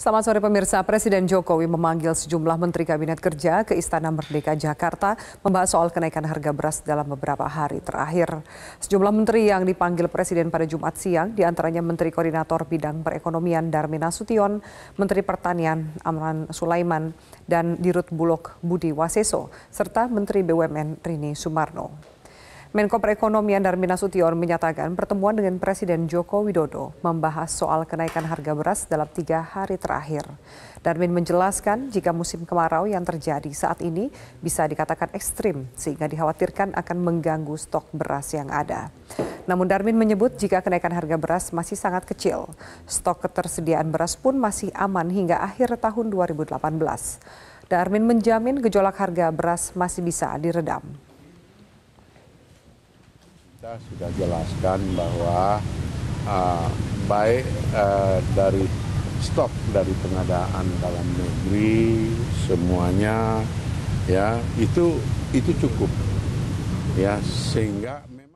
Selamat sore pemirsa, Presiden Jokowi memanggil sejumlah Menteri Kabinet Kerja ke Istana Merdeka Jakarta membahas soal kenaikan harga beras dalam beberapa hari terakhir. Sejumlah Menteri yang dipanggil Presiden pada Jumat siang, diantaranya Menteri Koordinator Bidang Perekonomian Darmin Nasution, Menteri Pertanian Amran Sulaiman, dan Dirut Bulog Budi Waseso, serta Menteri BUMN Rini Sumarno. Menko Perekonomian Darmin Nasution menyatakan pertemuan dengan Presiden Joko Widodo membahas soal kenaikan harga beras dalam 3 hari terakhir. Darmin menjelaskan jika musim kemarau yang terjadi saat ini bisa dikatakan ekstrim sehingga dikhawatirkan akan mengganggu stok beras yang ada. Namun Darmin menyebut jika kenaikan harga beras masih sangat kecil, stok ketersediaan beras pun masih aman hingga akhir tahun 2018. Darmin menjamin gejolak harga beras masih bisa diredam. Kita sudah jelaskan bahwa baik dari stok dari pengadaan dalam negeri semuanya ya itu cukup ya sehingga